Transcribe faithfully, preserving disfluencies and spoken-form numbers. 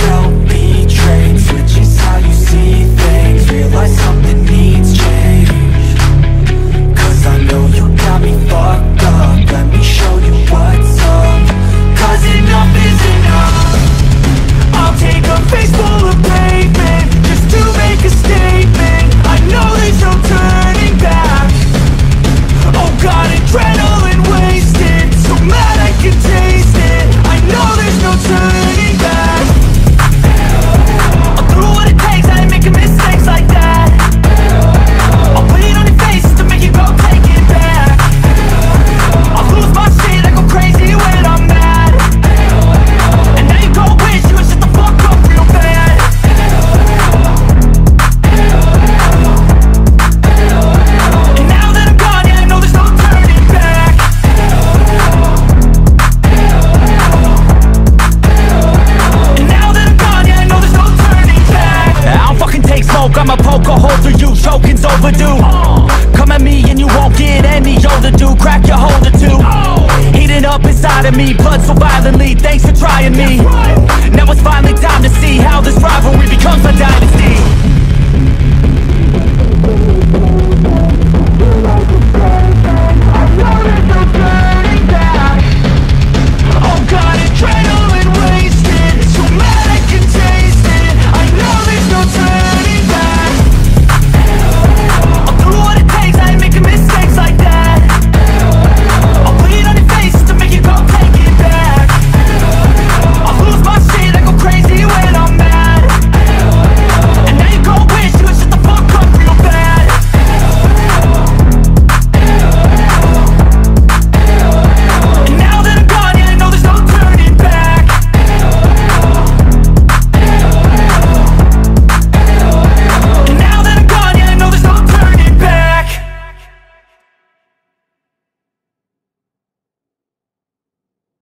felt betrayed? Switches how you see things, realize something needs change. Cause I know you got me fucked up, let me show you what's up. Cause enough is enough. I'll take a face full of pavement just to make a statement. I know there's no turning back. Oh God, adrenaline wasted, so mad I can taste it. I know there's no turning back. I'll do what it takes, I ain't making mistakes like that. I'll put it on your face to make you go take it back. I'll lose my shit, I go crazy when I'm mad. And now you gon' wish you would shut the fuck up real bad. I'ma poke a hole through you, choking's overdue. uh, Come at me and you won't get any older, dude. Crack your hold or two. uh, Heating up inside of me, blood so violently. Thanks for trying me, right. Now